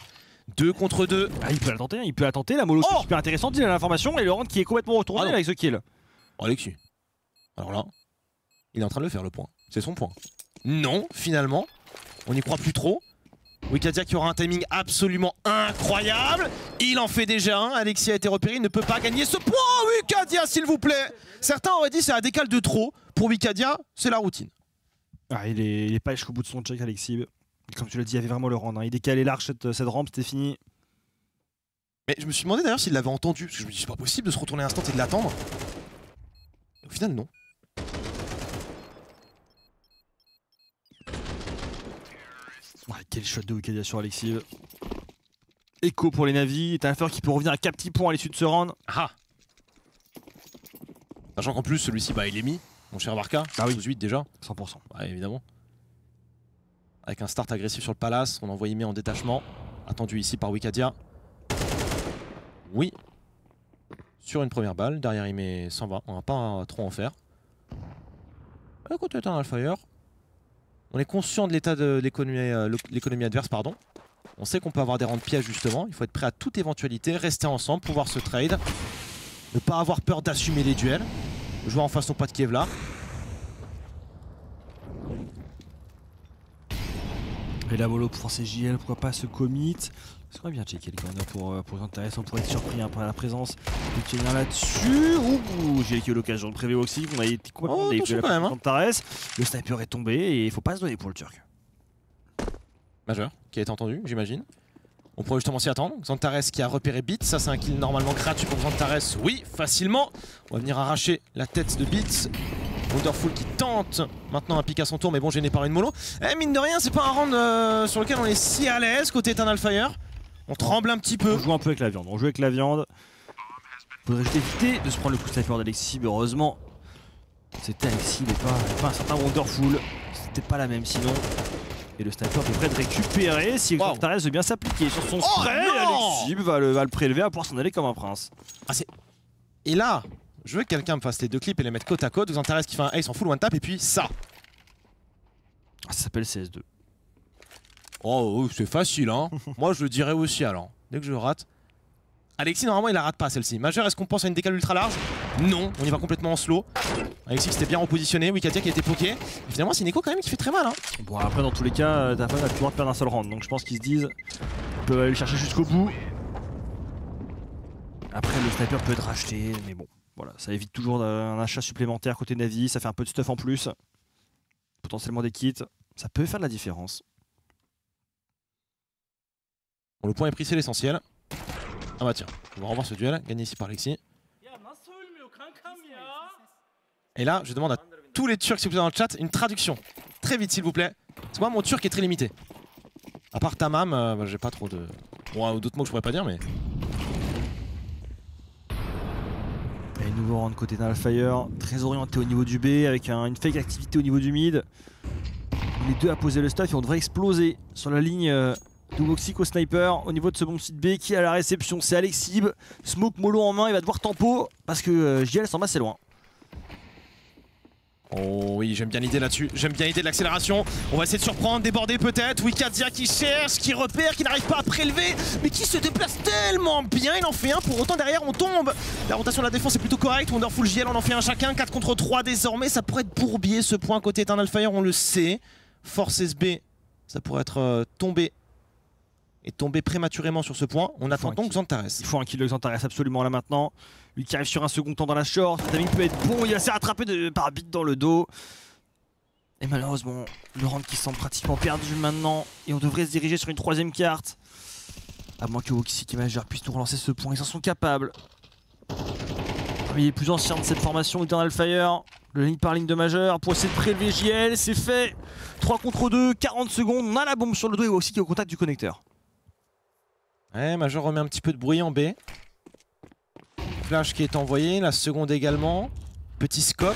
deux contre deux. Ah, il peut la tenter, il peut la tenter, la mollo oh super intéressante, il a l'information et le round qui est complètement retourné ah avec ce kill. Oh, Alexis, alors là... Il est en train de le faire le point, c'est son point. Non, finalement, on n'y croit plus trop. Wicadia qui aura un timing absolument incroyable. Il en fait déjà un, Alexis a été repéré, il ne peut pas gagner ce point. Wicadia s'il vous plaît. Certains auraient dit c'est un décale de trop. Pour Wicadia, c'est la routine. Ah, il est, il est pas jusqu'au bout de son check Alexis. Comme tu l'as dit, il y avait vraiment le round. Hein. Il décalait large cette, cette rampe, c'était fini. Mais je me suis demandé d'ailleurs s'il l'avait entendu. Parce que je me dis c'est pas possible de se retourner un instant et de l'attendre. Au final non. Ouais, quel shot de Wicadia sur Aleksib. Écho pour les Navi, Eternal Fire qui peut revenir à quatre petits points à l'issue de ce round. Ah, sachant qu'en plus celui-ci bah il est mis, mon cher Barca, ah oui. douze huit déjà. cent pour cent. Ouais, évidemment. Avec un start agressif sur le palace, on envoie Imé en détachement. Attendu ici par Wicadia. Oui. Sur une première balle, derrière Imé s'en va, on va pas trop en faire. Et côté Eternal Fire. On est conscient de l'état de l'économie euh, adverse, pardon. On sait qu'on peut avoir des rangs de piège justement. Il faut être prêt à toute éventualité, rester ensemble, pouvoir se trade. Ne pas avoir peur d'assumer les duels. Le joueur en face, son pas de Kevlar. Et la mollo pour forcer J L, pourquoi pas se commit. Est-ce qu'on va bien checker le corner pour, euh, pour Xantares? On pourrait être surpris hein, par la présence de Kevlar là-dessus. Ouh, j'ai eu l'occasion de prélever aussi. On a été complètement dégueulasse quand même. Hein. Le sniper est tombé et il faut pas se donner pour le turc. majeur qui a été entendu, j'imagine. On pourrait justement s'y attendre. Xantares qui a repéré b one t. Ça, c'est un kill normalement gratuit pour Xantares. Oui, facilement. On va venir arracher la tête de b one t. Wonderful qui tente maintenant un pic à son tour, mais bon, gêné par une mollo. Eh, mine de rien, c'est pas un round euh, sur lequel on est si à l'aise côté Eternal Fire. On tremble un petit peu. On joue un peu avec la viande, on joue avec la viande. Faudrait juste éviter de se prendre le coup de sniper d'Alexis, heureusement. C'était Alexis, mais pas, pas un certain Wonderful. C'était pas la même sinon. Et le sniper est prêt de récupérer si wow. Xantares veut bien s'appliquer sur son oh, spray. Alexis va le, va le prélever à pouvoir s'en aller comme un prince. Ah, c'est... Et là, je veux que quelqu'un me fasse les deux clips et les mettre côte à côte. Xantares qui fait un ace en full one tap et puis ça. Ah, ça s'appelle C S deux. Oh, c'est facile, hein. Moi, je le dirais aussi, alors. Dès que je rate. Alexis, normalement, il la rate pas, celle-ci. majeur, est-ce qu'on pense à une décale ultra large? Non, on y va complètement en slow. Alexis, c'était bien repositionné. Wicadia qui a été poké. Et finalement, c'est une écho quand même qui fait très mal, hein. Bon, après, dans tous les cas, t'as pas le droit de perdre un seul round. Donc, je pense qu'ils se disent qu'ils peuvent aller le chercher jusqu'au bout. Après, le sniper peut être racheté, mais bon, voilà, ça évite toujours un achat supplémentaire côté Navi, ça fait un peu de stuff en plus, potentiellement des kits, ça peut faire de la différence. Bon, le point est pris, c'est l'essentiel. Ah bah tiens, on va revoir ce duel, gagné ici par Alexis. Et là, je demande à tous les Turcs, si vous êtes dans le chat, une traduction. Très vite, s'il vous plaît. Parce que moi, mon Turc est très limité. À part Tamam, euh, bah, j'ai pas trop de... Bon, d'autres mots que je pourrais pas dire, mais... Et nouveau round côté Eternal Fire, très orienté au niveau du B, avec un, une fake activité au niveau du mid. Les deux à poser le stuff et on devrait exploser sur la ligne... Euh... de Woxic au sniper au niveau de ce bon site B qui est à la réception, c'est Aleksib, smoke mollo en main, il va devoir tempo parce que J L s'en va assez loin. Oh oui, j'aime bien l'idée là-dessus, j'aime bien l'idée de l'accélération. On va essayer de surprendre, déborder peut-être. Wicadia qui cherche, qui repère, qui n'arrive pas à prélever, mais qui se déplace tellement bien, il en fait un, pour autant derrière on tombe. La rotation de la défense est plutôt correcte, Wonderful, J L, on en fait un chacun, quatre contre trois désormais, ça pourrait être bourbier ce point côté Eternal Fire, on le sait. Force S B, ça pourrait être euh, tombé. Et tomber prématurément sur ce point, on attend donc Xantares. Il faut un kill de Xantares absolument là maintenant. Lui qui arrive sur un second temps dans la short, le timing peut être bon, il va se rattraper de, par bit dans le dos. Et malheureusement, le round qui semble pratiquement perdu maintenant. Et on devrait se diriger sur une troisième carte. À moins que Woxic et M A J trois puissent nous relancer ce point, ils en sont capables. Parmi les plus anciens de cette formation, Eternal Fire, le ligne par ligne de M A J trois pour essayer de prélever J L, c'est fait. trois contre deux, quarante secondes, on a la bombe sur le dos et Woxic qui est au contact du connecteur. Ouais, Major remet un petit peu de bruit en B. Flash qui est envoyé, la seconde également. Petit scope.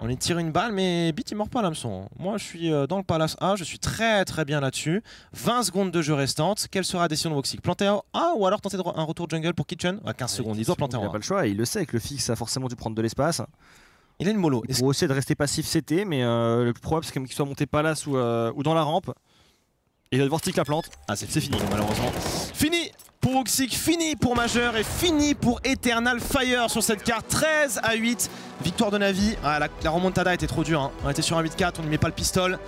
On y tire une balle, mais b one t il mord pas l'hameçon. Moi je suis dans le palace A, je suis très très bien là-dessus. vingt secondes de jeu restantes. Quelle sera la décision de Woxic? Planter A ah, ou alors tenter de re un retour jungle pour Kitchen à quinze secondes, il doit planter en A. Il n'a pas le choix, il le sait que le fixe a forcément dû prendre de l'espace. Il a une mollo. Il faut essayer de rester passif C T, mais euh, le plus probable c'est qu'il soit monté palace ou, euh, ou dans la rampe. Il va devoir stick la plante. Ah, c'est fini, malheureusement. Fini pour Woxic, fini pour M A J trois et fini pour Eternal Fire sur cette carte. treize à huit. Victoire de Navi. Ah, la, la remontada était trop dure. Hein. On était sur un huit quatre, on n'y met pas le pistol.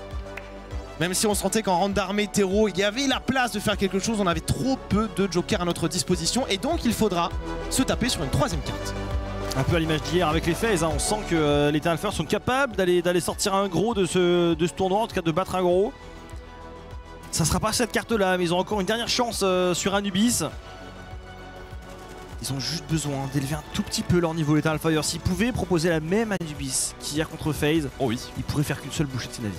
Même si on sentait qu'en round d'armée terreau, il y avait la place de faire quelque chose, on avait trop peu de jokers à notre disposition. Et donc, il faudra se taper sur une troisième carte. Un peu à l'image d'hier avec les FaZe. Hein. On sent que euh, les Eternal Fire sont capables d'aller sortir un gros de ce, de ce tournoi, en tout cas de battre un gros. Ça sera pas cette carte là, mais ils ont encore une dernière chance euh, sur Anubis. Ils ont juste besoin d'élever un tout petit peu leur niveau Eternal Fire. S'ils pouvaient proposer la même Anubis qu'hier contre FaZe, oh oui, ils pourraient faire qu'une seule bouchée de Navi.